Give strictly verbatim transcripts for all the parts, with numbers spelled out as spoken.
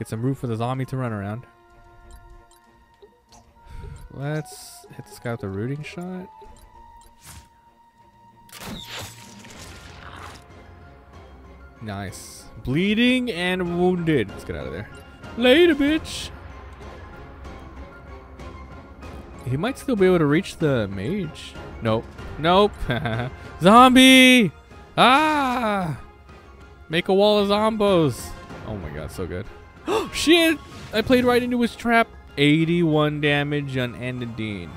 Get some room for the zombie to run around. Let's hit this guy with a rooting shot. Nice. Bleeding and wounded. Let's get out of there. Later, bitch! He might still be able to reach the mage. Nope. Nope. Zombie! Ah! Make a wall of zombos. Oh my god, so good. Oh, shit! I played right into his trap. eighty-one damage on Anadine.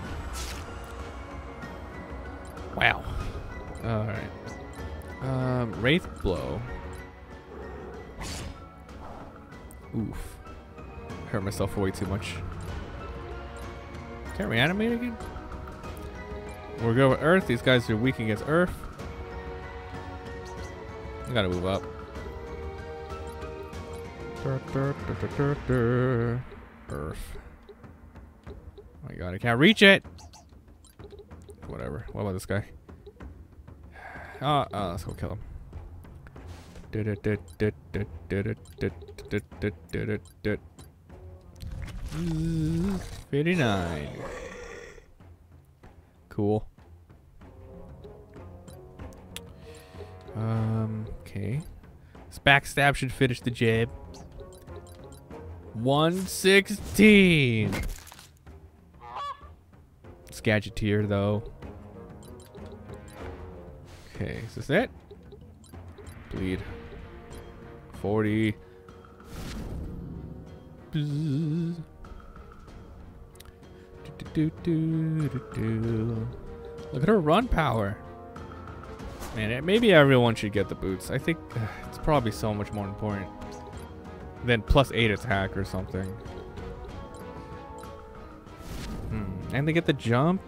Wow. Alright. Um, Wraith Blow. Oof. Hurt myself way too much. Can't reanimate again? We're going with Earth. These guys are weak against Earth. I gotta move up. Dur, dur, dur, dur, dur, dur. Earth. Oh my god, I can't reach it! Whatever. What about this guy? Ah, uh, uh, let's go kill him. fifty-nine. Cool. Um, okay. This backstab should finish the jab. one sixteen. It's Gadgeteer, though. Okay, is this it? Bleed. forty. Bzzz. Do, do, do, do. Look at her run power. Man, it, maybe everyone should get the boots. I think uh, it's probably so much more important than plus eight attack or something. Hmm. And they get the jump.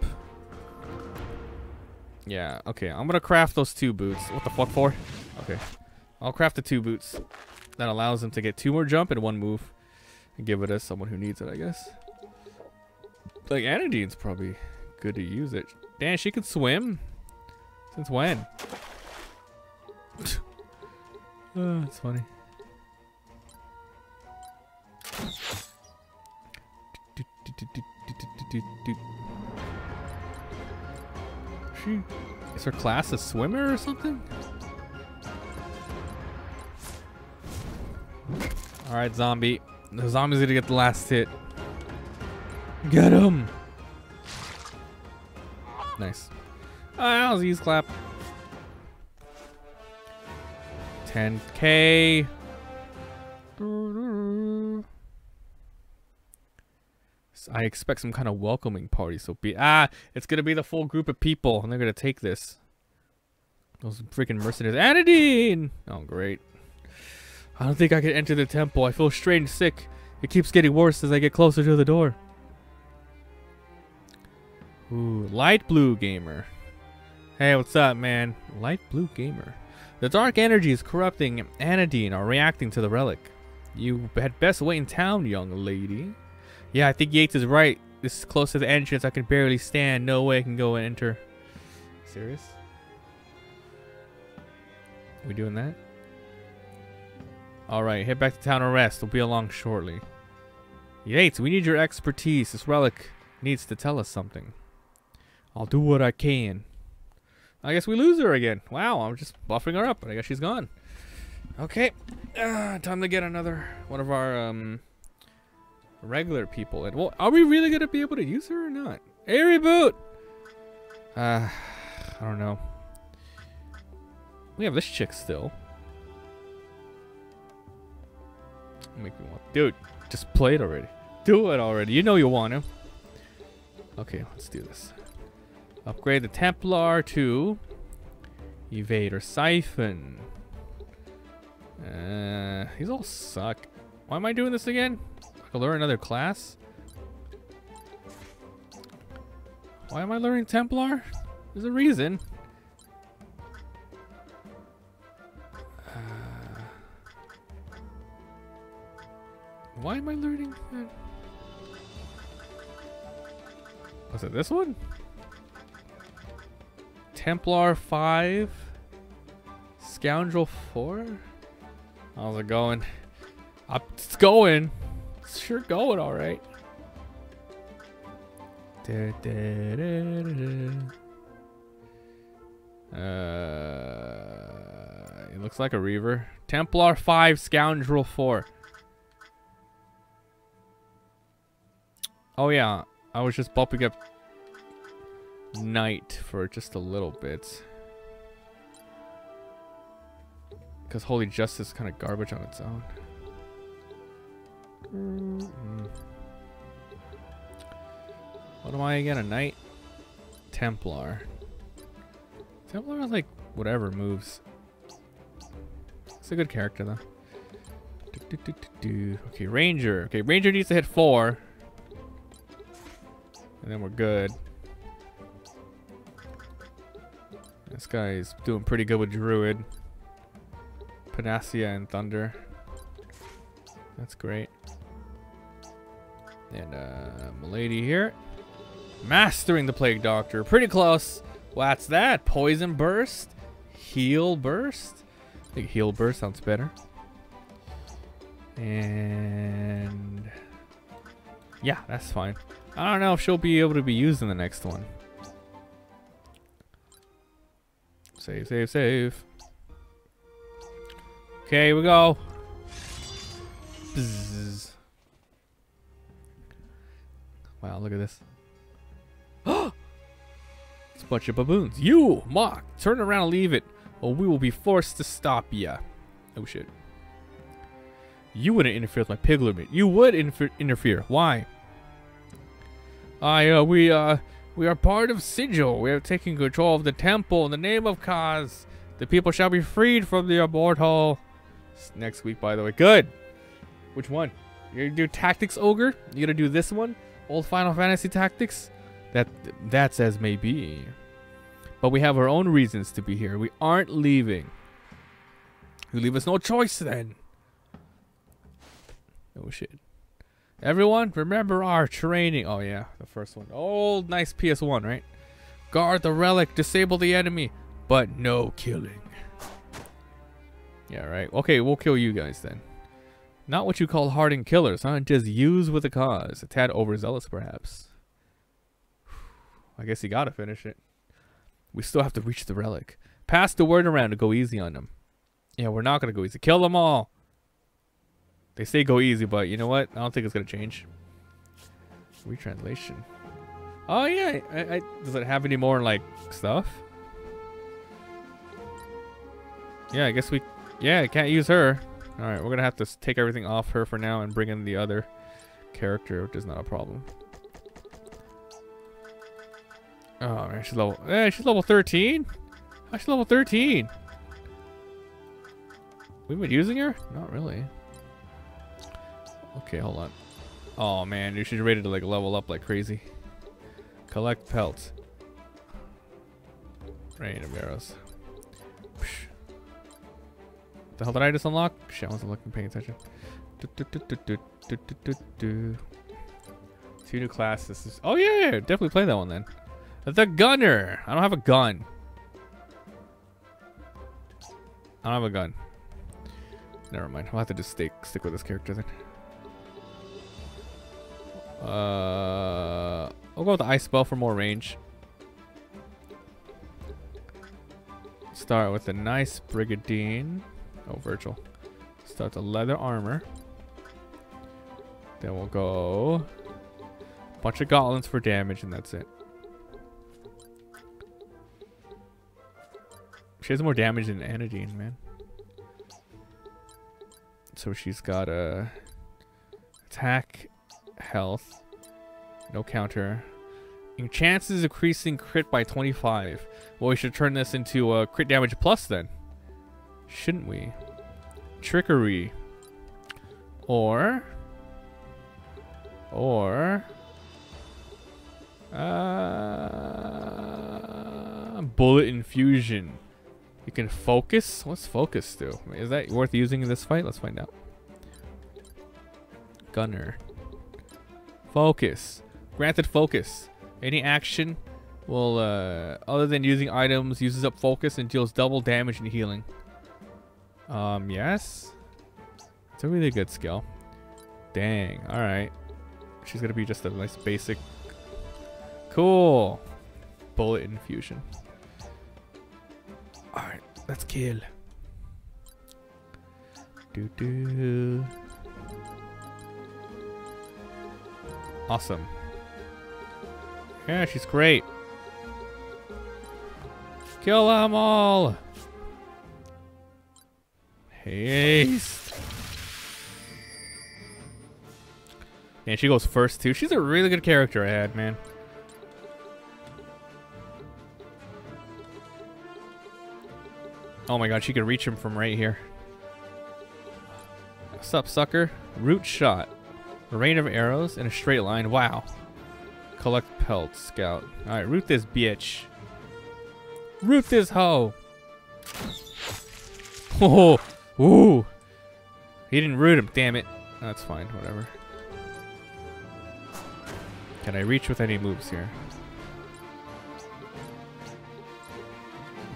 Yeah, okay. I'm gonna craft those two boots. What the fuck for? Okay. I'll craft the two boots. That allows them to get two more jump and one move. And give it to someone who needs it, I guess. Like, Anadine's probably good to use it. Damn, she can swim? Since when? Oh, that's funny. She, is her class a swimmer or something? Alright, zombie. The zombie's gonna get the last hit. Get him! Nice. I'll right, use clap. ten K. So I expect some kind of welcoming party. So be ah, it's gonna be the full group of people, and they're gonna take this. Those freaking mercenaries. Anadine! Oh great. I don't think I can enter the temple. I feel strange, sick. It keeps getting worse as I get closer to the door. Ooh, Light Blue Gamer. Hey, what's up, man? Light Blue Gamer. The dark energies corrupting Anadine are reacting to the relic. You had best wait in town, young lady. Yeah, I think Yates is right. This is close to the entrance. I can barely stand. No way I can go and enter. Serious? We doing that? Alright, head back to town and rest. We'll be along shortly. Yates, we need your expertise. This relic needs to tell us something. I'll do what I can. I guess we lose her again. Wow, I'm just buffing her up, but I guess she's gone. Okay, uh, time to get another one of our um, regular people. And well, are we really gonna be able to use her or not? Hey, reboot. Uh, I don't know. We have this chick still. Make me want, dude. Just play it already. Do it already. You know you want to. Okay, let's do this. Upgrade the Templar to Evade or Siphon. Uh, these all suck. Why am I doing this again? I can learn another class? Why am I learning Templar? There's a reason. Uh, why am I learning that? Was it this one? Templar five, Scoundrel four. How's it going? It's going. It's sure going all right. Da, da, da, da, da. Uh, it looks like a Reaver. Templar five, Scoundrel four. Oh yeah, I was just bumping up Knight for just a little bit. Because Holy Justice is kind of garbage on its own. Mm. What am I again? A Knight? Templar. Templar is like whatever moves. It's a good character though. Do, do, do, do, do. Okay, Ranger. Okay, Ranger needs to hit four. And then we're good. This guy's doing pretty good with Druid. Panacea and Thunder. That's great. And uh, Milady here. Mastering the Plague Doctor. Pretty close. What's that? Poison Burst? Heal Burst? I think Heal Burst sounds better. And... yeah, that's fine. I don't know if she'll be able to be used in the next one. Save, save, save. Okay, here we go. Bzzz. Wow, look at this. It's a bunch of baboons. You, mock, turn around and leave it, or we will be forced to stop ya. Oh shit. You wouldn't interfere with my piglet. You would inter interfere. Why? I, uh, we, uh, we are part of Sigil. We are taking control of the temple in the name of Kaz. The people shall be freed from the abort hall. It's next week, by the way. Good. Which one? You're gonna do Tactics Ogre? You're gonna do this one? Old Final Fantasy Tactics? That, that's as may be. But we have our own reasons to be here. We aren't leaving. You leave us no choice then. Oh shit. Everyone, remember our training. Oh yeah, the first one. Old nice P S one, right? Guard the relic, disable the enemy, but no killing. Yeah, right. Okay, we'll kill you guys then. Not what you call hardened killers, huh? Just use with a cause. A tad overzealous, perhaps. I guess you gotta finish it. We still have to reach the relic. Pass the word around to go easy on them. Yeah, we're not gonna go easy. Kill them all. They say go easy, but you know what? I don't think it's gonna change. Retranslation. Oh yeah, I, I, does it have any more like stuff? Yeah, I guess we. Yeah, I can't use her. All right, we're gonna have to take everything off her for now and bring in the other character, which is not a problem. Oh man, she's level. Eh, she's level thirteen. Oh, she's level thirteen. We've been using her? Not really. Okay, hold on. Oh man, you should be ready to like level up like crazy. Collect pelts. Rain of arrows. Psh. The hell did I just unlock? Shit, I wasn't looking, paying attention. Do, do, do, do, do, do, do. Two new classes. Is, oh yeah, yeah, definitely play that one then. The gunner. I don't have a gun. I don't have a gun. Never mind. I'll have to just stick stick with this character then. Uh, I'll go with the ice spell for more range. Start with a nice Brigadine. Oh, Virgil. Start the leather armor. Then we'll go bunch of gauntlets for damage, and that's it. She has more damage than Anadine, man. So she's got a attack. Health, no counter. And chances increasing crit by twenty-five. Well, we should turn this into a crit damage plus then, shouldn't we? Trickery, or, or, uh, bullet infusion. You can focus. What's focus do? Is that worth using in this fight? Let's find out. Gunner. Focus. Granted focus. Any action will, uh, other than using items, uses up focus and deals double damage and healing. Um, yes. It's a really good skill. Dang. Alright. She's going to be just a nice basic... Cool. Bullet infusion. Alright. Let's kill. Doo-doo. Awesome. Yeah, she's great. Kill them all! Haste! And she goes first too. She's a really good character I had, man. Oh my god, she could reach him from right here. What's up, sucker? Root shot. A rain of arrows in a straight line. Wow. Collect pelt, scout. Alright, root this bitch. Root this hoe. Oh, ooh. He didn't root him, damn it. That's fine, whatever. Can I reach with any moves here?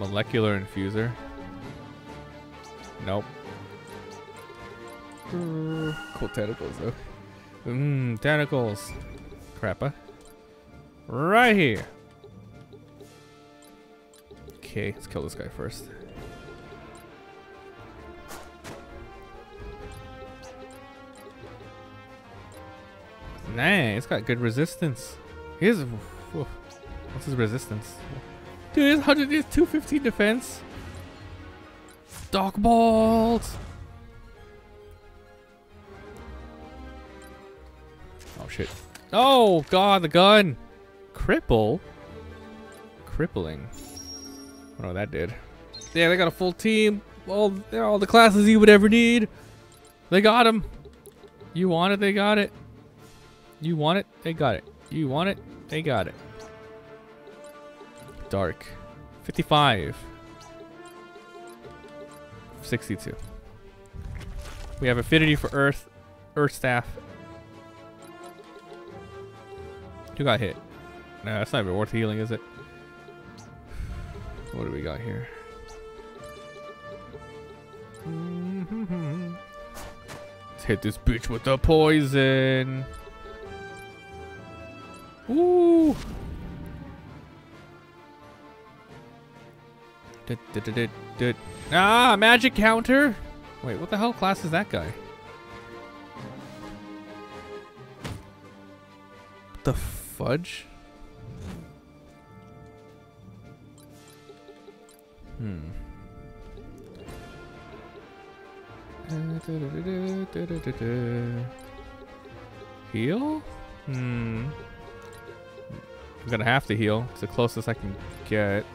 Molecular infuser. Nope. Cool tentacles though. Mmm, tentacles. Crappa. Right here. Okay, let's kill this guy first. Nah, it's got good resistance. Here's what's his resistance? Dude, his hundred is two fifteen defense. Dark balls. Oh shit! Oh god, the gun. Cripple. Crippling. Oh, no, that did. Yeah, they got a full team. All, all the classes you would ever need. They got them. You want it, they got it. You want it, they got it. You want it, they got it. Dark. fifty-five. sixty-two. We have affinity for Earth. Earth Staff. Who got hit? No, that's not even worth healing, is it? What do we got here? Let's hit this bitch with the poison. Ooh. Did, did, did, did, did. Ah, magic counter. Wait, what the hell class is that guy? What the fudge? Hmm. Heal? Hmm. I'm gonna have to heal. It's the closest I can get.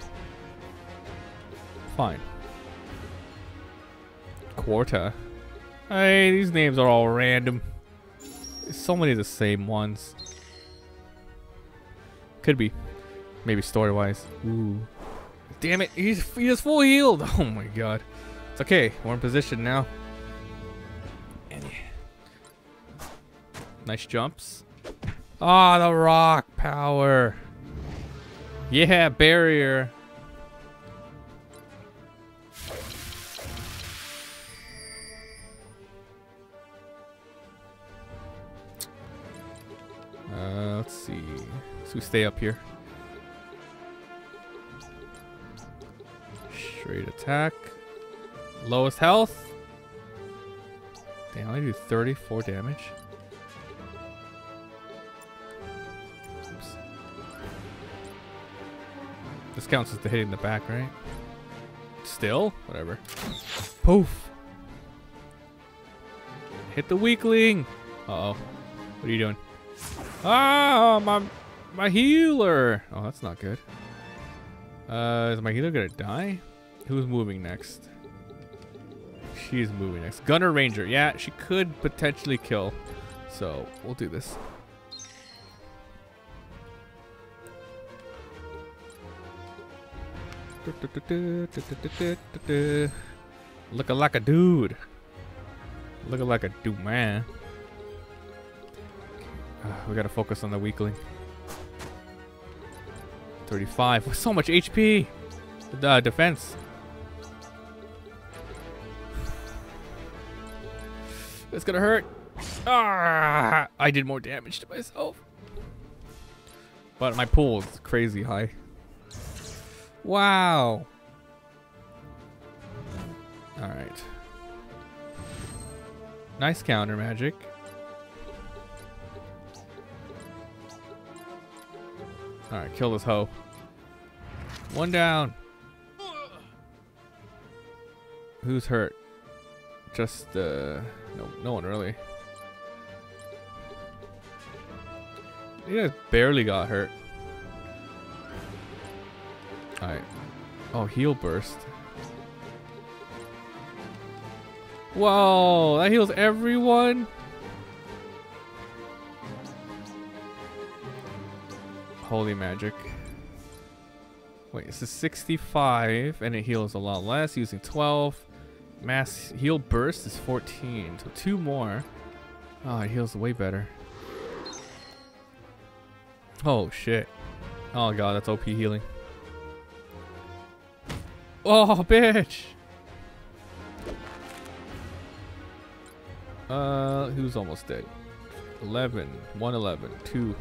Fine. Quarta. Hey, these names are all random. There's so many of the same ones. Could be. Maybe story-wise. Ooh. Damn it, he's, he is full healed. Oh my god. It's okay, we're in position now. And yeah. Nice jumps. Ah, oh, the rock power. Yeah, barrier. Uh, let's see. So we stay up here. Straight attack. Lowest health. Damn, I only do thirty-four damage. Oops. This counts as the hitting the back, right? Still? Whatever. Poof. Hit the weakling. Uh-oh. What are you doing? Ah, my, my healer. Oh, that's not good. Uh, is my healer gonna die? Who's moving next? She's moving next. Gunner Ranger. Yeah, she could potentially kill. So, we'll do this. Looking like a dude. Looking like a dude, man. Uh, we gotta focus on the weakling. thirty-five with so much H P. Uh, defense. That's gonna hurt. Ah, I did more damage to myself. But my pool is crazy high. Wow. All right. Nice counter magic. All right, kill this hoe. One down. Who's hurt? Just uh, no, no one really. You guys barely got hurt. All right. Oh, heal burst. Whoa, that heals everyone. Holy magic. Wait, this is sixty-five and it heals a lot less using twelve. Mass heal burst is fourteen, so two more. Oh, it heals way better. Oh shit. Oh god, that's O P healing. Oh, bitch. Uh, who's almost dead? eleven, one eleven, two.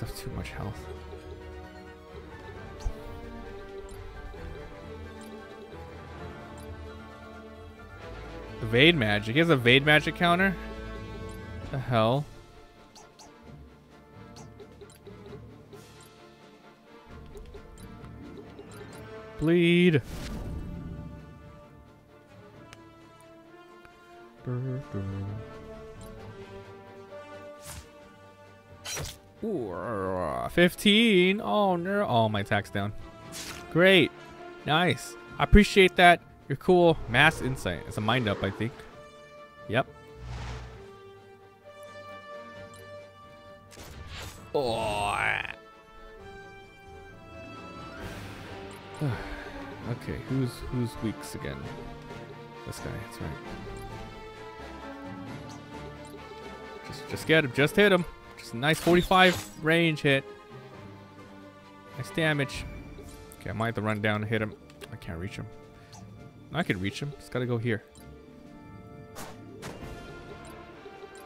That's too much health. Evade magic. He has evade magic counter? The hell? Bleed. Burr, burr. Ooh, fifteen. Oh no. Oh, my attack's down. Great. Nice. I appreciate that. You're cool. Mass insight. It's a mind up, I think. Yep. Oh. Okay, who's who's weaks again? This guy, that's right. Just just get him, just hit him. Just a nice forty-five range hit. Nice damage. Okay, I might have to run down and hit him. I can't reach him. I can reach him. Just gotta go here.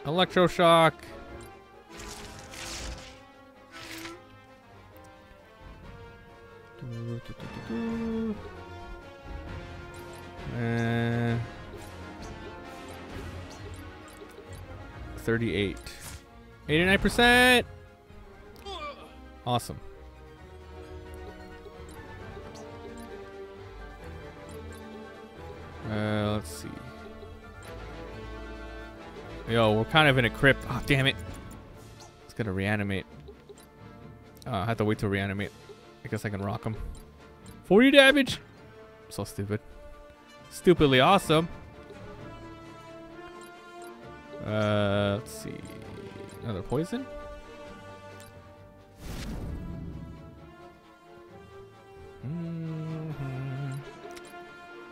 Electroshock. Uh, thirty-eight. eighty-nine percent! Awesome. Uh, let's see. Yo, we're kind of in a crypt. Oh, damn it. It's gonna reanimate. Oh, I have to wait to reanimate. I guess I can rock him. forty damage! So stupid. Stupidly awesome. Uh, let's see. Another poison? Mm-hmm.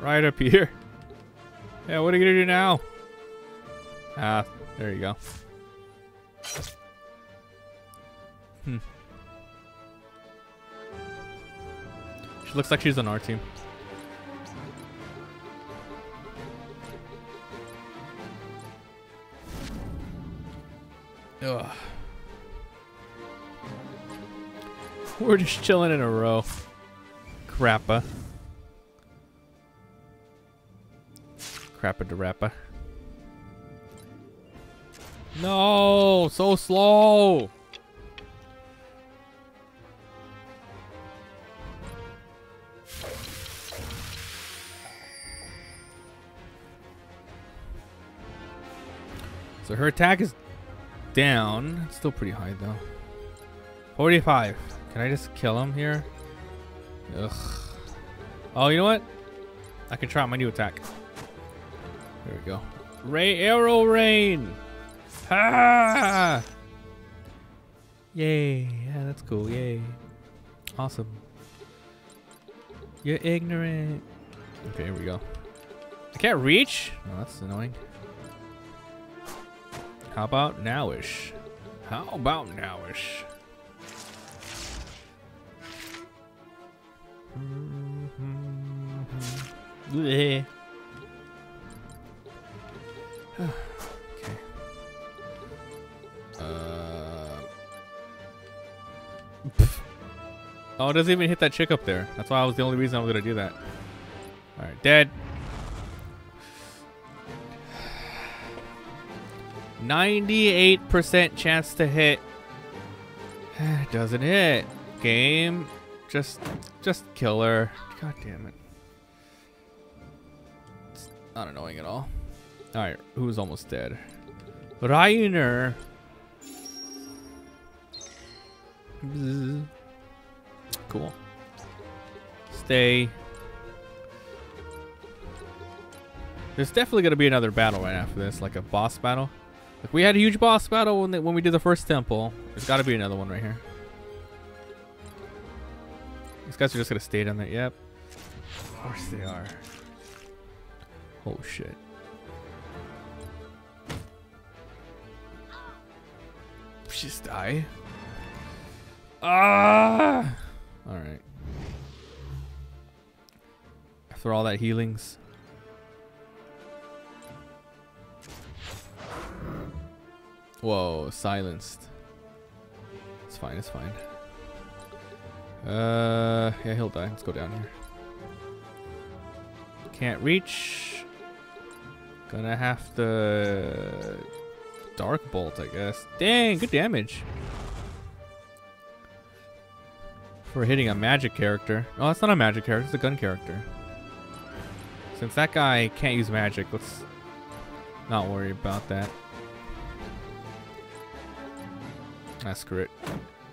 Right up here. Yeah, what are you gonna do now? Ah, there you go. Hmm. She looks like she's on our team. Ugh. We're just chilling in a row. Crappa. Crappa to rappa. No, so slow. So her attack is down. It's still pretty high though. forty-five. Can I just kill him here? Ugh. Oh, you know what? I can try my new attack. There we go. Ray arrow rain. Ha! Ah! Yay! Yeah, that's cool. Yay! Awesome. You're ignorant. Okay, here we go. I can't reach. Oh, that's annoying. How about nowish? How about nowish? Pff. Oh, it doesn't even hit that chick up there. That's why I was the only reason I was gonna do that. All right, dead. ninety-eight percent chance to hit. Doesn't hit. Game, just, just kill her. God damn it. It's not annoying at all. All right, who's almost dead? Reiner. Cool. Stay. There's definitely gonna be another battle right after this, like a boss battle. Like we had a huge boss battle when, the, when we did the first temple. There's gotta be another one right here. These guys are just gonna stay down there. Yep. Of course they are. Oh shit. Just die. Ah! All right. After all that healings. Whoa, silenced. It's fine, it's fine. Uh, yeah, he'll die. Let's go down here. Can't reach. Gonna have to dark bolt, I guess. Dang, good damage. For hitting a magic character. Oh, that's not a magic character, it's a gun character. Since that guy can't use magic, let's not worry about that. Ah, screw it.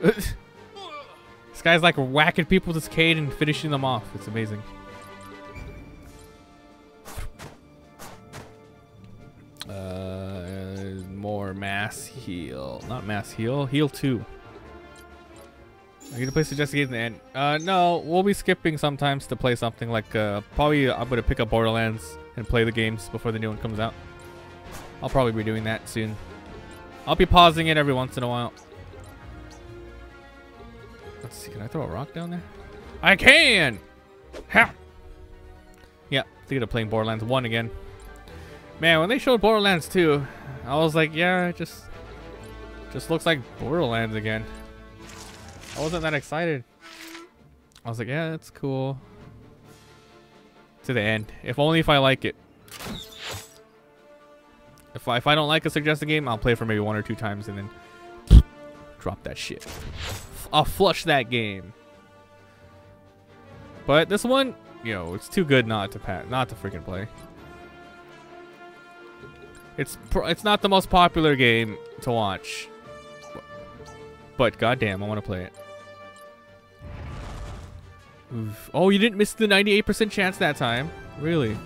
This guy's like whacking people with his cane and finishing them off. It's amazing. Uh, more mass heal. Not mass heal. Heal two. Are you gonna play suggested games in the end? Uh, no, we'll be skipping sometimes to play something like uh, probably I'm gonna pick up Borderlands and play the games before the new one comes out. I'll probably be doing that soon. I'll be pausing it every once in a while. Let's see, can I throw a rock down there? I can! Ha! Yeah, thinking of playing Borderlands one again. Man, when they showed Borderlands two, I was like, yeah, it just, just looks like Borderlands again. I wasn't that excited. I was like, yeah, that's cool. To the end. If only if I like it. If I, if I don't like a suggested game, I'll play it for maybe one or two times and then drop that shit. I'll flush that game. But this one, you know, it's too good not to pat, not to freaking play. It's pr it's not the most popular game to watch, but goddamn, I want to play it. Oof. Oh, you didn't miss the ninety-eight percent chance that time, really.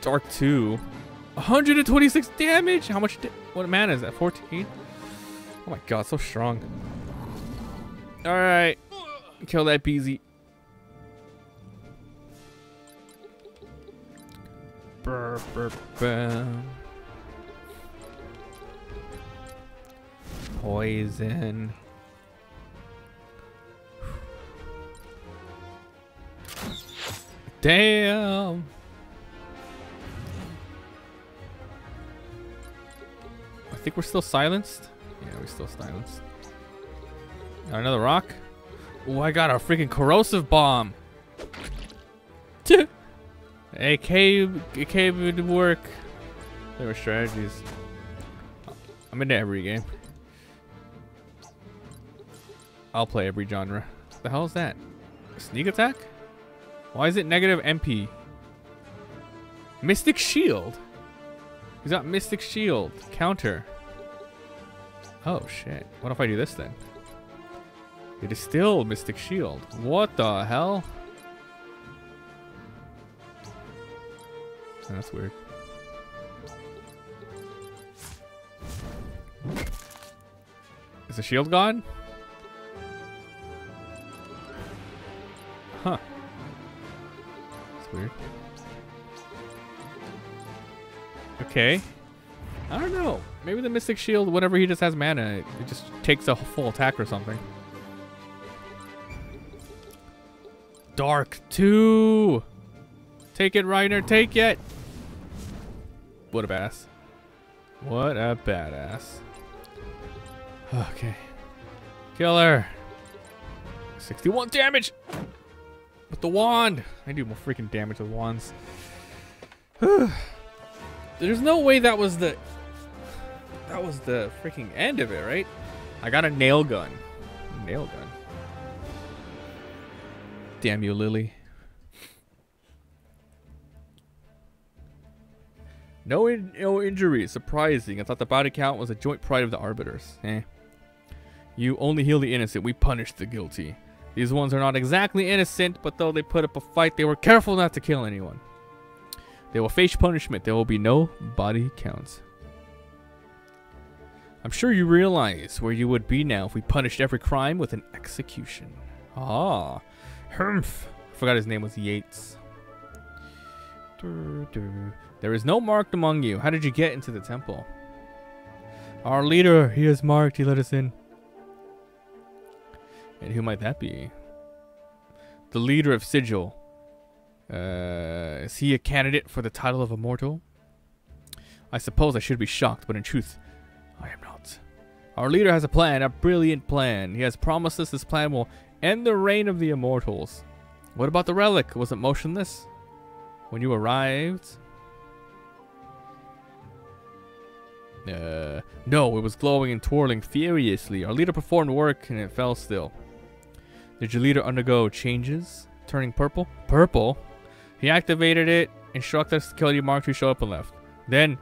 Dark two. one hundred twenty-six damage. How much? What mana is that? fourteen. Oh my god, so strong. All right, kill that B Z. Burr, burr, burr. Poison. Damn. I think we're still silenced. Yeah, we're still silenced. Got another rock. Oh, I got a freaking corrosive bomb. It came, it came to work. There were strategies. I'm into every game. I'll play every genre. What the hell is that? Sneak attack? Why is it negative M P? Mystic Shield. He's got Mystic Shield. Counter. Oh shit. What if I do this then? It is still Mystic Shield. What the hell? Oh, that's weird. Is the shield gone? Huh. That's weird. Okay. I don't know. Maybe the Mystic Shield, whenever he just has mana, it, it just takes a full attack or something. Dark two! Take it, Reiner. Take it! What a bass. What a badass. Okay. Kill her. sixty-one damage! With the wand! I do more freaking damage with wands. There's no way that was the... That was the freaking end of it, right? I got a nail gun. Nail gun. Damn you, Lily. No, in no injuries. Surprising. I thought the body count was a joint pride of the arbiters. Eh. You only heal the innocent. We punish the guilty. These ones are not exactly innocent, but though they put up a fight, they were careful not to kill anyone. They will face punishment. There will be no body counts. I'm sure you realize where you would be now if we punished every crime with an execution. Ah. Hermph. I forgot his name was Yates. Dur, dur. There is no marked among you. How did you get into the temple? Our leader, he is marked. He let us in. And who might that be? The leader of Sigil. Uh, is he a candidate for the title of immortal? I suppose I should be shocked, but in truth, I am not. Our leader has a plan, a brilliant plan. He has promised us this plan will end the reign of the immortals. What about the relic? Was it motionless when you arrived? Uh, no, it was glowing and twirling furiously. Our leader performed work and it fell still. Did your leader undergo changes? Turning purple? Purple? He activated it, instructed us to kill you, marked who showed up and left. Then,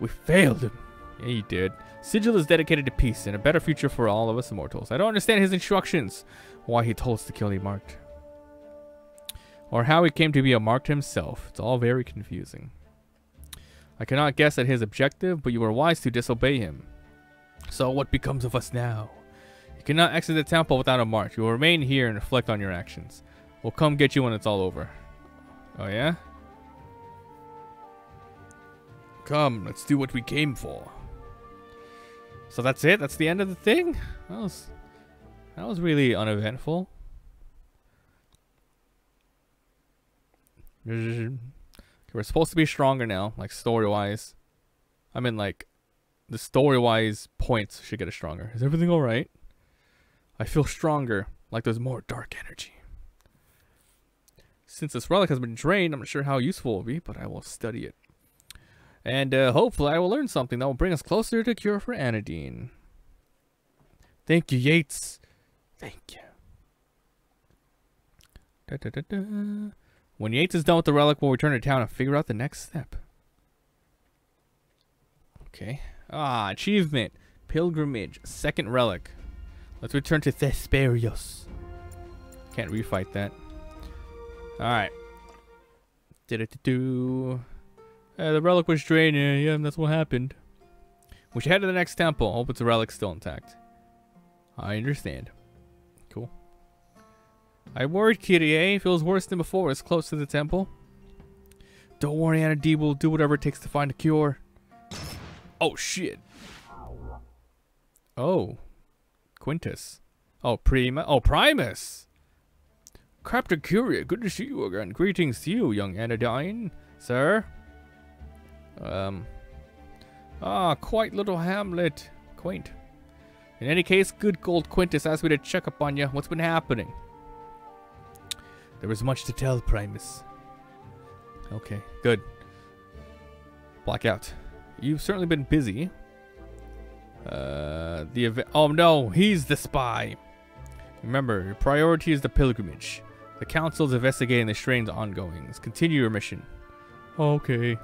we failed him. Yeah, you did. Sigil is dedicated to peace and a better future for all of us immortals. I don't understand his instructions. Why he told us to kill you, marked. Or how he came to be a marked himself. It's all very confusing. I cannot guess at his objective, but you were wise to disobey him. So what becomes of us now? You cannot exit the temple without a march. You will remain here and reflect on your actions. We'll come get you when it's all over. Oh yeah? Come, let's do what we came for. So that's it? That's the end of the thing? That was, that was really uneventful. We're supposed to be stronger now, like story-wise. I mean, like, the story-wise points should get us stronger. Is everything alright? I feel stronger, like there's more dark energy. Since this relic has been drained, I'm not sure how useful it will be, but I will study it. And uh, hopefully I will learn something that will bring us closer to cure for Anadine. Thank you, Yates. Thank you. Da, da, da, da. When Yates is done with the relic, we'll return to town and figure out the next step. Okay. Ah, achievement. Pilgrimage. Second relic. Let's return to Thesperios. Can't refight that. Alright. Did it do. Uh, the relic was drained. Yeah, yeah, that's what happened. We should head to the next temple. Hope it's a relic still intact. I understand. Cool. I worried Kiri. Feels worse than before. It's close to the temple. Don't worry, Anadine will do whatever it takes to find a cure. Oh, shit. Oh. Quintus. Oh, Prima. Oh, Primus. Captain Curia, good to see you again. Greetings to you, young Anadine. Sir? Um. Ah, quite little hamlet. Quaint. In any case, good gold Quintus asked me to check up on you. What's been happening? There is much to tell, Primus. Okay, good. Blackout. You've certainly been busy. Uh, the event. Oh no, he's the spy. Remember, your priority is the pilgrimage. The council's investigating the strange ongoings. Continue your mission. Okay.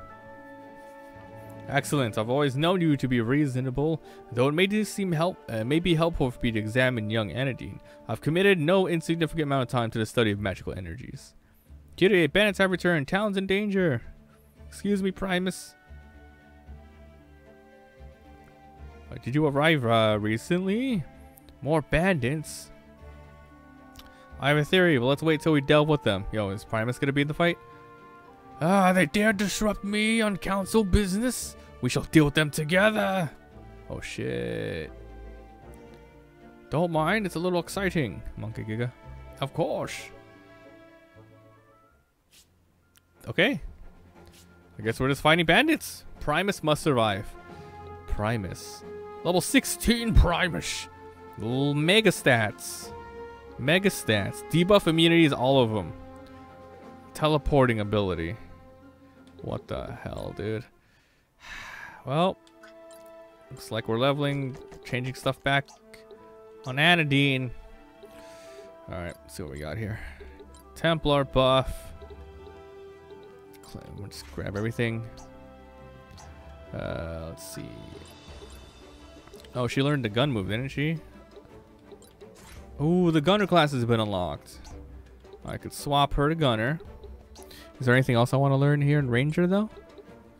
Excellent. I've always known you to be reasonable, though it may seem help uh, may be helpful for me to examine young Anadine. I've committed no insignificant amount of time to the study of magical energies. Kiri, bandits have returned. Town's in danger. Excuse me, Primus. Uh, did you arrive uh, recently? More bandits. I have a theory, but let's wait till we delve with them. Yo, is Primus gonna be in the fight? Ah, they dare disrupt me on council business. We shall deal with them together. Oh shit. Don't mind, it's a little exciting. Monkey Giga. Of course. Okay. I guess we're just fighting bandits. Primus must survive. Primus. Level sixteen Primus. L mega stats. Mega stats. Debuff immunities, all of them. Teleporting ability. What the hell, dude? Well, looks like we're leveling, changing stuff back on Anadine. Alright, let's see what we got here. Templar buff. We'll just grab everything. Uh, let's see. Oh, she learned the gun move, didn't she? Ooh, the gunner class has been unlocked. I could swap her to gunner. Is there anything else I want to learn here in Ranger, though?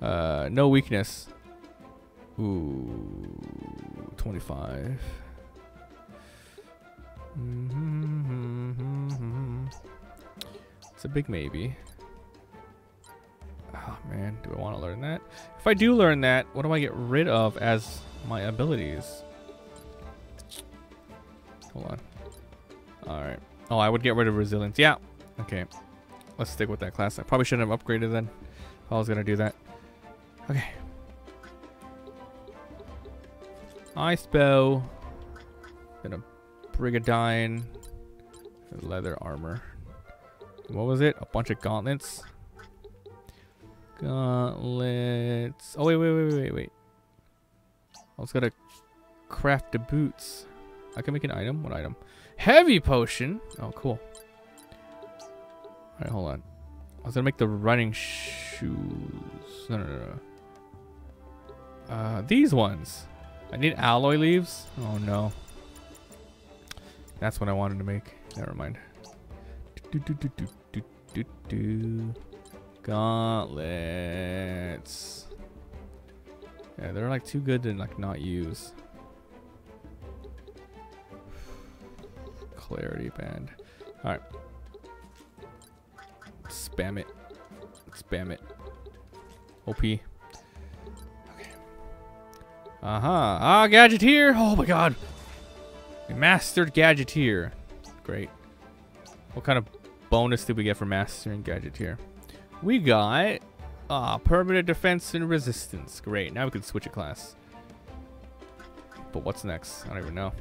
Uh, no weakness. Ooh, twenty-five. Mm-hmm, mm-hmm, mm-hmm. It's a big maybe. Oh man, do I want to learn that? If I do learn that, what do I get rid of as my abilities? Hold on. Alright. Oh, I would get rid of resilience. Yeah. Okay. Let's stick with that class. I probably shouldn't have upgraded then. I was going to do that. Okay. Ice bow. Then a Brigadine. Leather armor. What was it? A bunch of gauntlets. Gauntlets. Oh, wait, wait, wait, wait, wait. I was gonna craft the boots. I can make an item. What item? Heavy potion. Oh, cool. Alright, hold on. I was gonna make the running shoes. No, no, no, no. Uh, these ones. I need alloy leaves. Oh, no. That's what I wanted to make. Never mind. Do, do, do, do, do, do, do. Gauntlets. Yeah, they're like too good to like not use. Clarity band. Alright. Spam it. Spam it. O P. Okay. Uh huh. Ah, Gadgeteer! Oh my god! We mastered Gadgeteer. Great. What kind of bonus did we get for mastering Gadgeteer? We got uh, permanent defense and resistance. Great. Now we can switch a class. But what's next? I don't even know.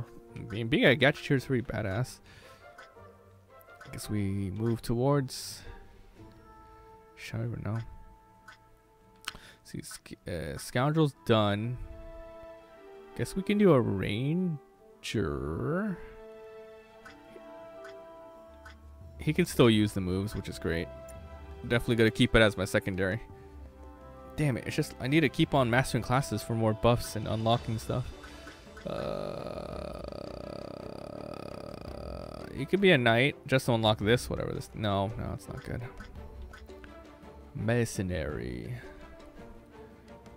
Uh, being, being a Gadgeteer is pretty badass. I guess we move towards... Shit, I don't even know. See, sc uh, Scoundrel's done. Guess we can do a Ranger... He can still use the moves, which is great. Definitely gonna keep it as my secondary. Damn it, it's just I need to keep on mastering classes for more buffs and unlocking stuff. Uh, you could be a knight just to unlock this, whatever this. No, no, it's not good. Mercenary.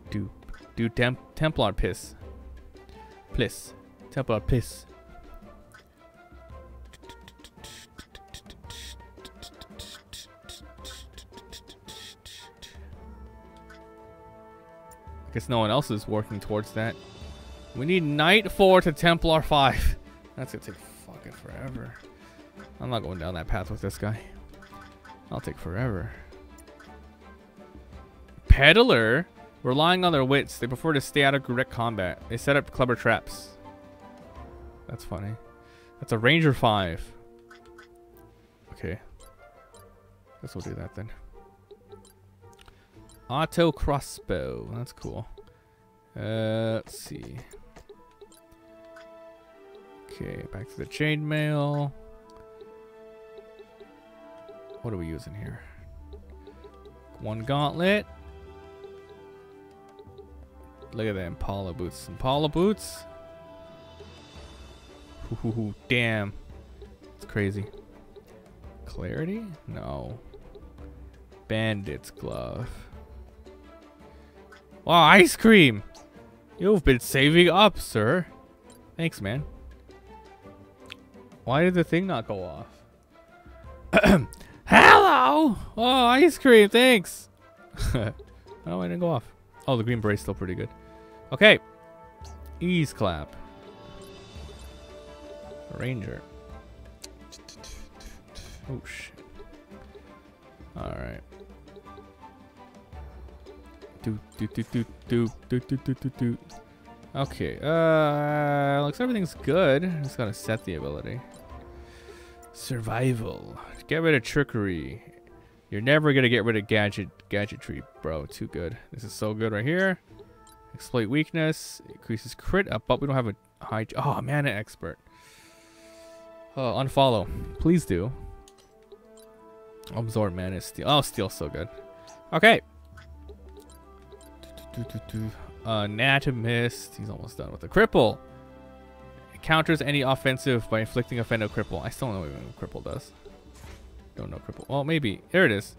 Do do temp, Templar piss. Pliss. Templar piss. I guess no one else is working towards that. We need Knight four to Templar five. That's gonna take fucking forever. I'm not going down that path with this guy. I'll take forever. Peddler? Relying on their wits, they prefer to stay out of direct combat. They set up clever traps. That's funny. That's a Ranger five. Okay. Guess we'll do that then. Auto crossbow. That's cool. Uh, let's see. Okay, back to the chainmail. What are we using here? One gauntlet. Look at that Impala boots. Impala boots. Ooh, damn. It's crazy. Clarity? No. Bandit's glove. Wow, ice cream! You've been saving up, sir. Thanks, man. Why did the thing not go off? Hello! Oh, ice cream, thanks! Oh, I didn't go off. Oh, the green brace's still pretty good. Okay. Ease clap. Ranger. Oh, shit. Alright. do do do do do do do do do do. Okay, uh, looks like everything's good. I'm just gonna set the ability. Survival. Get rid of trickery. You're never gonna get rid of gadget gadgetry, bro. Too good. This is so good right here. Exploit weakness. Increases crit up, but we don't have a high. Oh, mana expert. Oh, unfollow. Please do. Absorb mana. Steel. Oh, steel's so good. Okay. Do, do, do, do. Anatomist. He's almost done with the cripple. It counters any offensive by inflicting offensive cripple. I still don't know what cripple does. Don't know cripple. Well, maybe. There it is.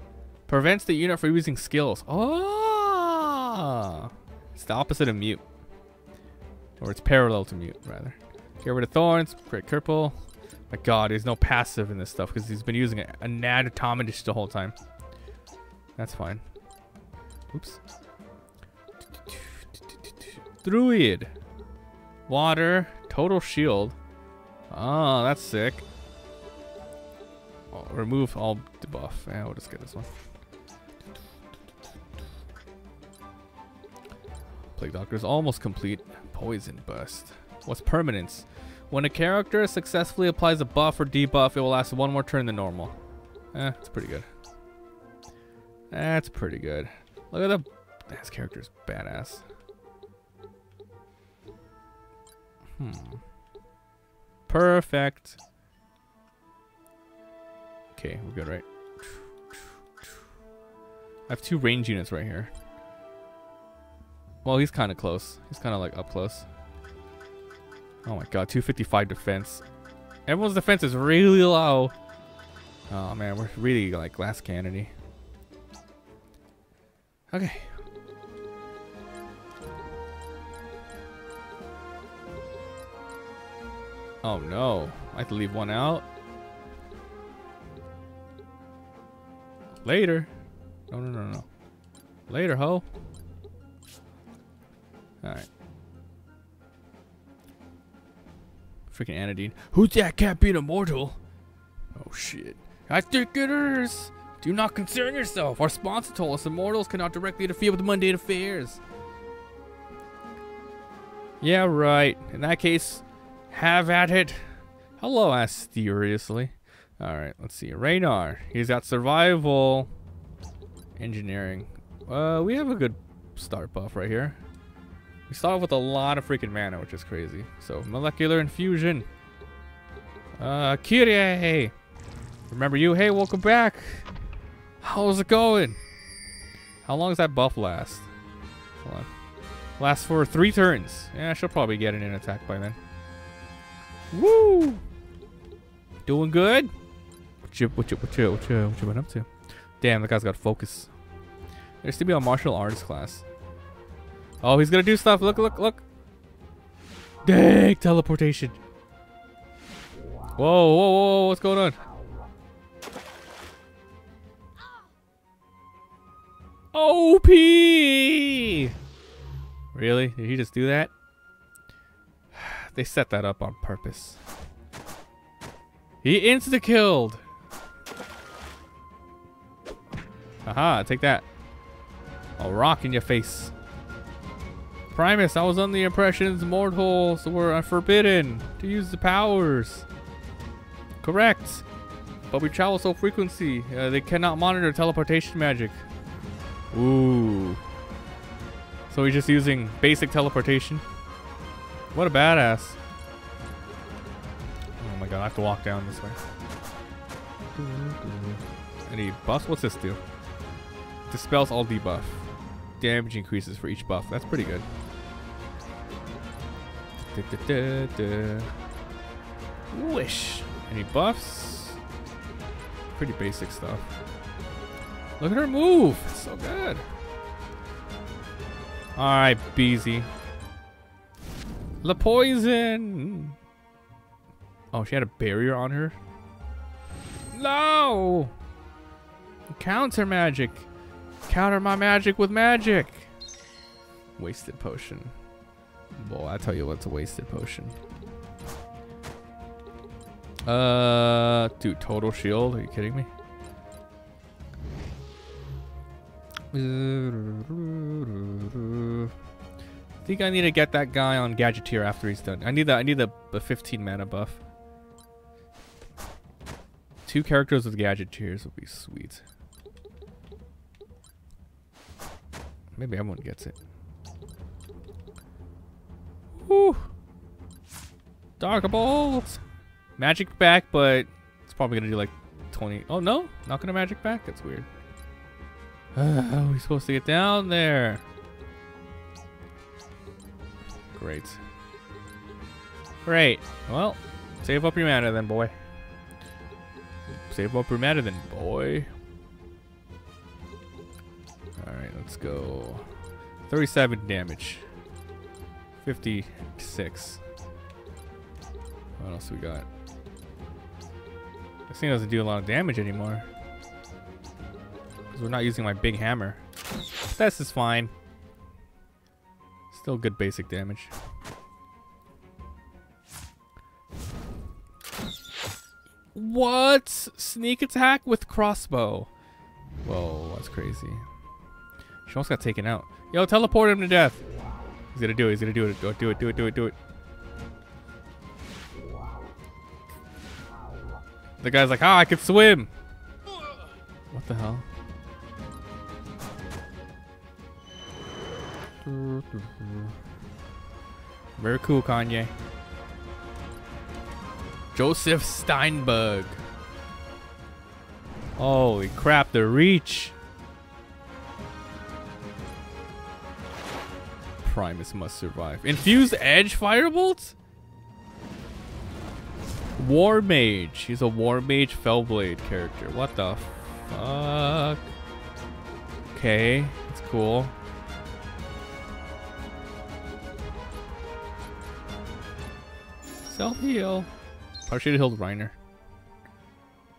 Prevents the unit from using skills. Oh! It's the opposite of mute. Or it's parallel to mute, rather. Get rid of thorns. Great cripple. My god, there's no passive in this stuff because he's been using an anatomist the whole time. That's fine. Oops. Druid. Water. Total shield. Oh, that's sick. I'll remove all debuff. Yeah, we'll just get this one. Plague Doctor is almost complete. Poison Burst. What's permanence? When a character successfully applies a buff or debuff, it will last one more turn than normal. Eh, that's pretty good. That's pretty good. Look at the... This character's badass. Hmm. Perfect. Okay, we're good, right? I have two range units right here. Well, he's kind of close. He's kind of like up close. Oh my god, two fifty-five defense. Everyone's defense is really low. Oh man, we're really like glass cannony. Okay. Oh no, I have to leave one out. Later. No, no, no, no. Later, ho. Alright. Freaking Anadine. Who's that cat being immortal? Oh shit. I think it is. Do not concern yourself. Our sponsor told us immortals cannot directly interfere with mundane affairs. Yeah, right. In that case, have at it. Hello, asteriously. Alright, let's see. Reiner. He's got survival. Engineering. Uh, we have a good start buff right here. We start off with a lot of freaking mana, which is crazy. So, molecular infusion. Uh, Kiri. Remember you? Hey, welcome back. How's it going? How long does that buff last? Hold on. Lasts for three turns. Yeah, she'll probably get an in attack by then. Woo! Doing good? What you, what you, what you, what you, what you been up to? Damn, that guy's got focus. There's to be a martial arts class. Oh, he's gonna do stuff. Look, look, look. Dang, teleportation. Whoa, whoa, whoa, what's going on? O P! Really? Did he just do that? They set that up on purpose. He insta-killed! Haha, take that. A rock in your face. Primus, I was under the impressions mortals were forbidden to use the powers. Correct. But we travel so frequency, uh, they cannot monitor teleportation magic. Ooh. So he's just using basic teleportation. What a badass. Oh my god, I have to walk down this way. Any buffs? What's this do? Dispels all debuff. Damage increases for each buff. That's pretty good. Da, da, da, da. Wish. Any buffs? Pretty basic stuff. Look at her move. It's so good. Alright, Beezy. The poison. Oh, she had a barrier on her. No. Counter magic. Counter my magic with magic. Wasted potion. Boy, I tell you what's a wasted potion. Uh, dude, total shield. Are you kidding me? I think I need to get that guy on Gadgeteer after he's done. I need the I need the, the fifteen mana buff. Two characters with Gadgeteers would be sweet. Maybe everyone gets it. Woo! Dark balls! Magic back, but it's probably gonna do like twenty. Oh no, not gonna magic back? That's weird. Uh, how are we supposed to get down there? Great. Great. Well, save up your mana then, boy. Save up your mana then, boy. Alright, let's go. thirty-seven damage. fifty-six. What else we got? This thing doesn't do a lot of damage anymore. We're not using my big hammer. This is fine. Still good basic damage. What? Sneak attack with crossbow. Whoa, that's crazy. She almost got taken out. Yo, teleport him to death. He's gonna do it. He's gonna do it. Do it. Do it. Do it. Do it. Do it. The guy's like, ah, I can swim. What the hell? Very cool, Kanye. Joseph Steinberg. Holy crap, the reach. Primus must survive. Infused edge firebolt? War Mage. He's a War Mage Fellblade character. What the fuck? Okay, it's cool. Self heal. I should have healed Reiner.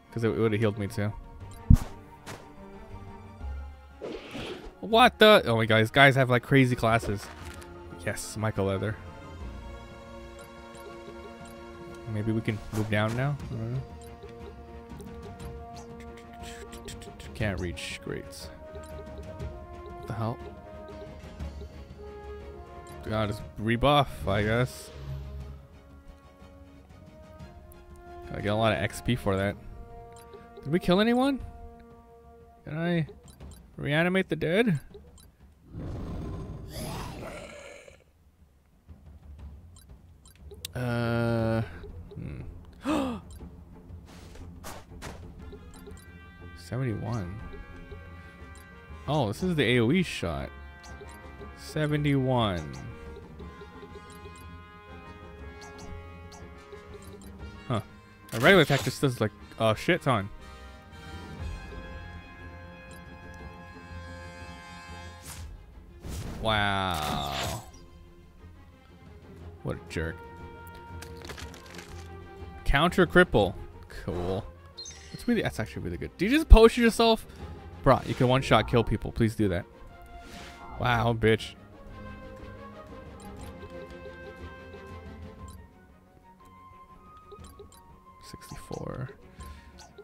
Because it would have healed me too. What the? Oh my god, these guys have like crazy classes. Yes, Michael Leather. Maybe we can move down now? I don't know. Can't reach. Great. What the hell? God, it's rebuff, I guess. I get a lot of X P for that. Did we kill anyone? Can I reanimate the dead? Uh. Hmm. seventy-one. Oh, this is the AoE shot. seventy-one. A regular attack just does like a shit ton. Wow. What a jerk. Counter cripple. Cool. That's really that's actually really good. Do you just potion yourself? Bruh, you can one shot kill people. Please do that. Wow, bitch. sixty-four.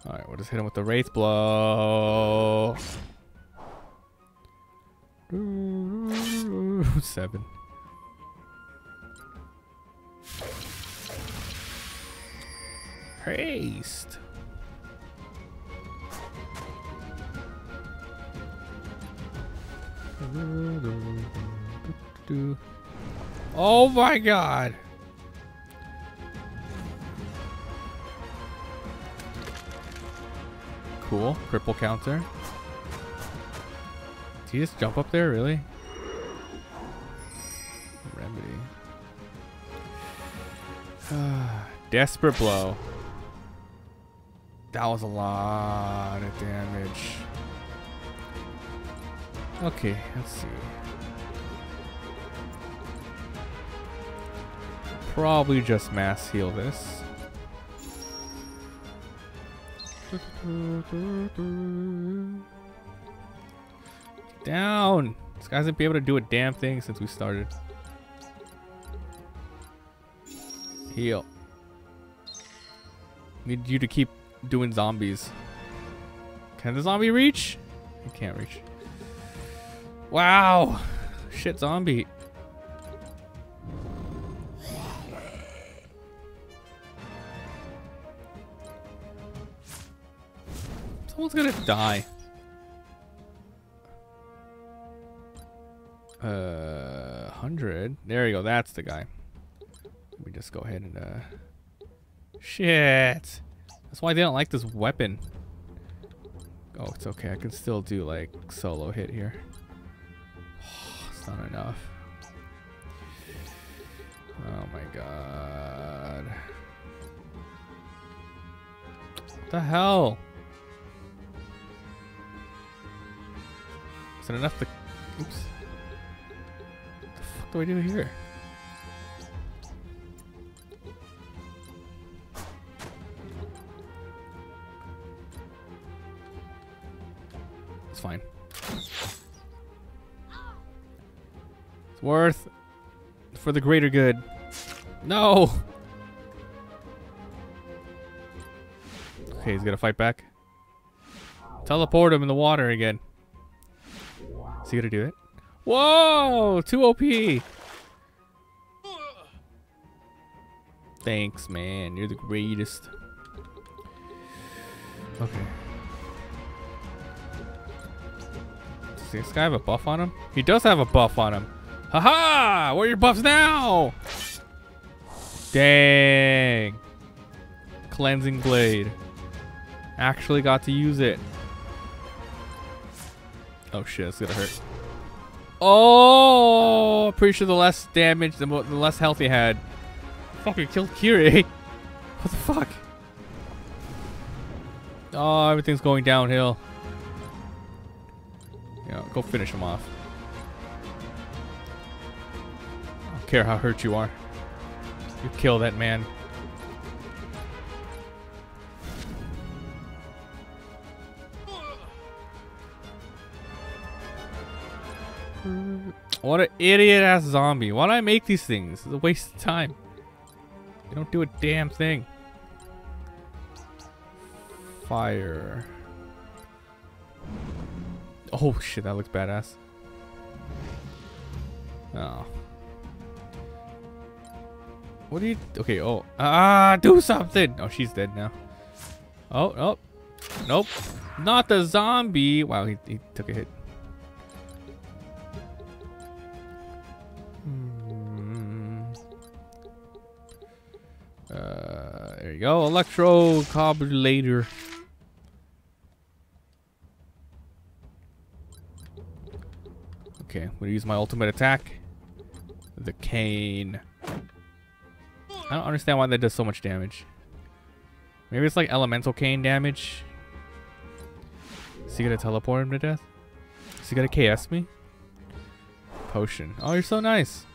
Alright, we'll just hit him with the Wraith Blow. seven. Haste. Oh my god. Cool. Cripple counter. Did he just jump up there? Really? Remedy. Desperate blow. That was a lot of damage. Okay, let's see. Probably just mass heal this. Down! This guy hasn't been able to do a damn thing since we started. Heal. Need you to keep doing zombies. Can the zombie reach? It can't reach. Wow. Shit zombie. Someone's gonna die. Uh, hundred. There you go. That's the guy. Let me just go ahead and uh. Shit. That's why they don't like this weapon. Oh, it's okay. I can still do like solo hit here. Oh, it's not enough. Oh my god. What the hell? Is it enough to? Oops. What the fuck do I do here? It's fine. It's worth for the greater good. No. Okay, he's gonna fight back. Teleport him in the water again. Is he gonna do it? Whoa! Too O P. Thanks, man. You're the greatest. Okay. Does this guy have a buff on him? He does have a buff on him. Haha! Where are your buffs now? Dang. Cleansing blade. Actually got to use it. Oh shit, it's gonna hurt. Oh! Pretty sure the less damage, the, mo the less health he had. Fucking killed Kiri. What the fuck? Oh, everything's going downhill. Yeah, go finish him off. I don't care how hurt you are. You kill that man. What an idiot ass zombie. Why do I make these things? It's a waste of time. You don't do a damn thing. Fire. Oh shit, that looks badass. Oh. What do you... Okay, oh. Ah, do something! Oh, she's dead now. Oh, oh. Nope. Not the zombie! Wow, he, he took a hit. Hmm. Uh, there you go. Electrocobulator. Okay, I'm gonna use my ultimate attack. The cane. I don't understand why that does so much damage. Maybe it's like elemental cane damage. Is he gonna teleport him to death? Is he gonna K S me? Potion. Oh, you're so nice.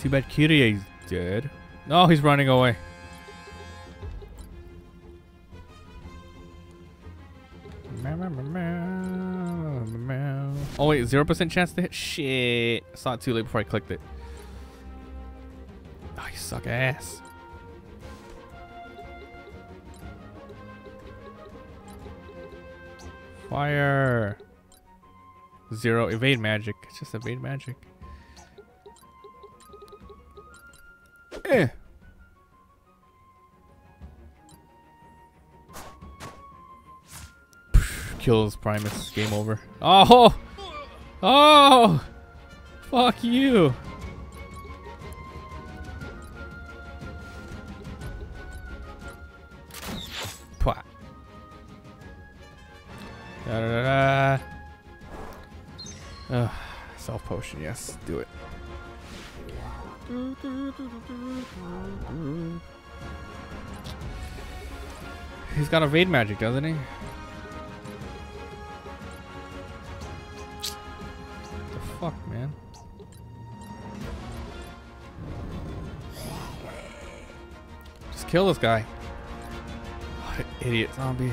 Too bad Kiri is dead. No, oh, he's running away. Oh wait, zero percent chance to hit? Shit. I saw it too late before I clicked it. Oh, you suck ass. Fire. Zero. Evade magic. It's just evade magic. Eh. Kills Primus. Game over. Oh! Oh! Fuck you! Pwah. Da da da da. Uh, self potion, yes, do it. He's got evade magic, doesn't he? What the fuck, man? Just kill this guy. What an idiot zombie.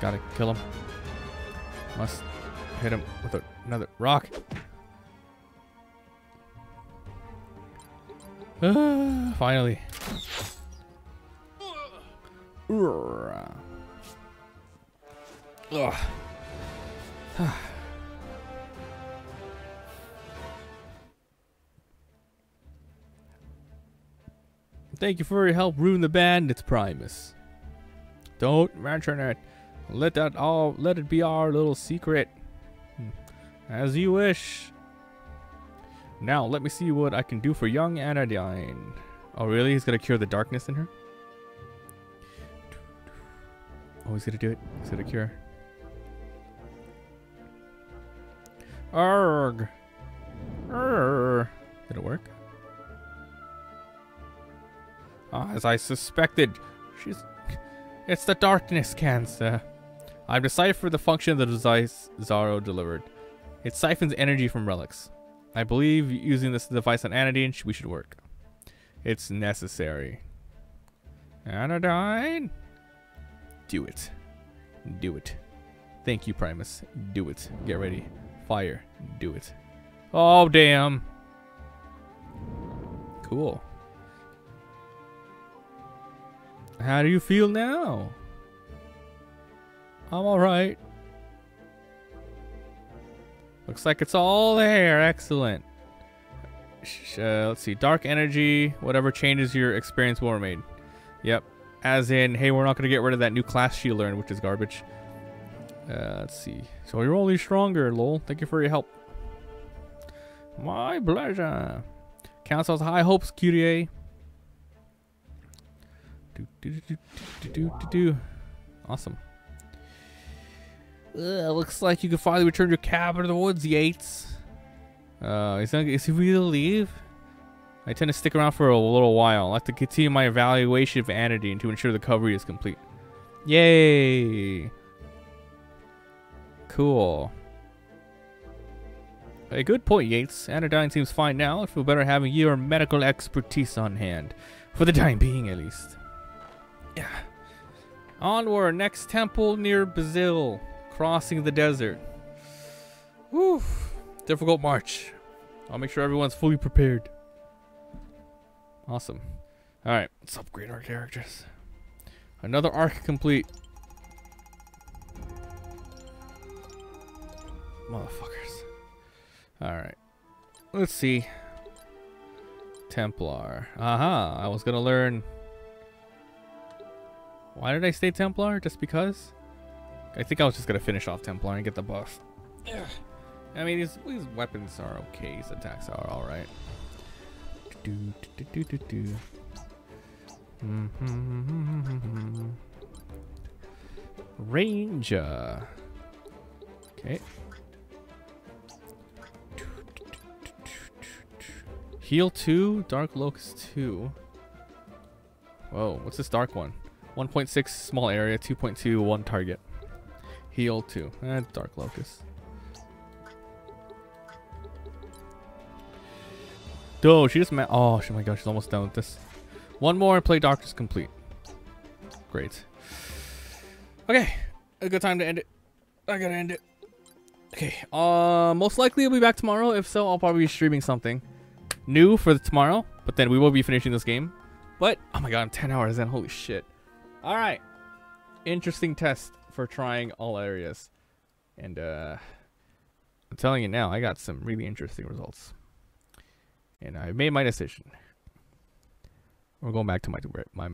Gotta kill him. Must hit him with a, another rock. Ah, finally. Ugh. Thank you for your help ruin the band. It's Primus. Don't mention it. Let that all let it be our little secret. As you wish. Now let me see what I can do for young Anadine. Oh really? He's gonna cure the darkness in her? Oh, he's gonna do it. He's gonna cure. Arg. Arr. Did it work? Ah, as I suspected, she's. It's the darkness cancer. I've deciphered the function that Zaro delivered. It siphons energy from relics. I believe using this device on Anadine, we should work. It's necessary. Anadine? Do it. Do it. Thank you, Primus. Do it. Get ready. Fire. Do it. Oh, damn. Cool. How do you feel now? I'm alright. Looks like it's all there. Excellent. Uh, let's see. Dark energy. Whatever changes your experience will remain. Yep. As in, hey, we're not going to get rid of that new class she learned, which is garbage. Uh, let's see. So you're only stronger, lol. Thank you for your help. My pleasure. Council's high hopes, Curia. Do, do, do, do, do, do, do, do. Awesome. Ugh, looks like you can finally return to your cabin to the woods, Yates. Uh, is, that, is he really gonna leave? I tend to stick around for a little while. I have to continue my evaluation of Anadine to ensure the recovery is complete. Yay! Cool. A good point, Yates. Anadine seems fine now. I feel better having your medical expertise on hand. For the time being, at least. Yeah. Onward, next temple near Bazil, crossing the desert. Whew. Difficult march. I'll make sure everyone's fully prepared. Awesome. Alright, let's upgrade our characters. Another arc complete. Motherfuckers. Alright. Let's see. Templar. Aha, I was gonna learn. Why did I stay Templar? Just because? I think I was just going to finish off Templar and get the buff. Ugh. I mean, his, his weapons are okay. His attacks are alright. Ranger. Okay. Heal two. Dark Locust two. Whoa, what's this dark one? one point six small area, two point two, one target. Heal two. Eh, Dark Locust. Dude, she just met. Oh, she, my gosh, she's almost done with this. One more and play Doctor's Complete. Great. Okay, a good time to end it. I gotta end it. Okay, uh, most likely I'll be back tomorrow. If so, I'll probably be streaming something new for tomorrow, but then we will be finishing this game. But, oh my god, I'm ten hours in. Holy shit. All right, interesting test for trying all areas, and uh, I'm telling you now, I got some really interesting results, and I made my decision. We're going back to my my.